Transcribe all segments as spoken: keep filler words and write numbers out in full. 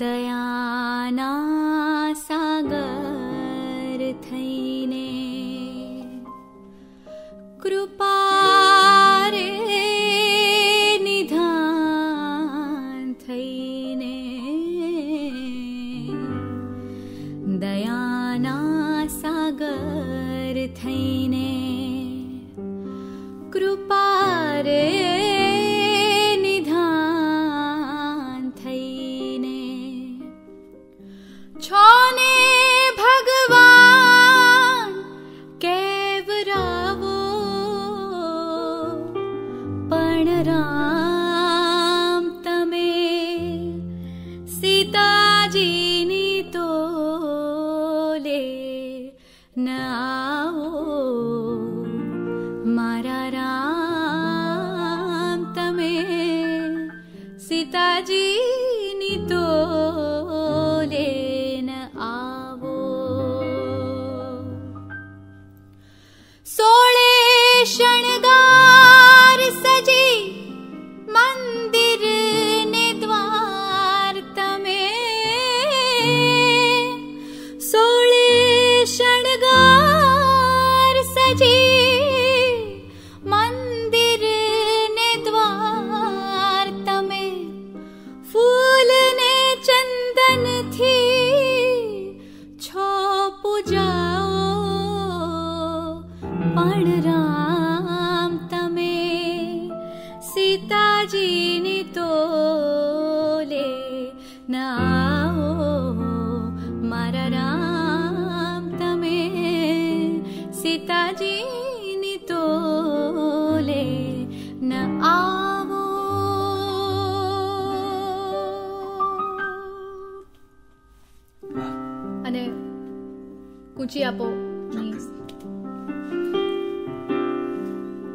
दयाना सागर थईने कृपारे निधान थईने दयाना सागर थईने कृपारे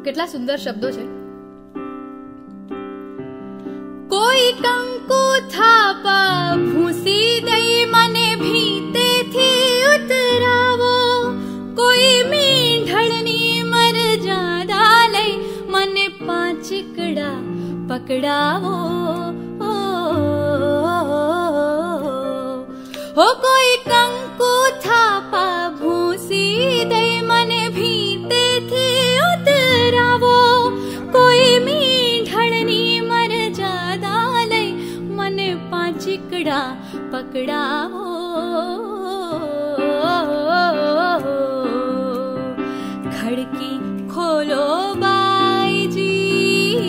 કેટલા સુંદર શબ્દો છે. કોઈ કંકુ થાપા ભૂસી દઈ મને ભીતેથી ઉતરાવો, કોઈ મીંઢળની મરજાદા લઈ મને પાંચકડા પકડાવો, હો કોઈ કંકુ થાપા ભૂસી દઈ મને ભીતેથી રાવો, કોઈ મીઠળની મરજાદા લઈ મને પાંચકડા પકડાવો, ખડકી ખોલો બાઈજી,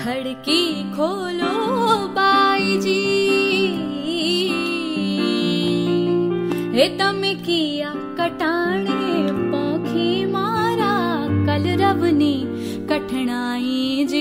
ખડકી ખોલો બાઈજી, हे तमे किया कटाणे पोखी मारा कलरवनी कठिनाई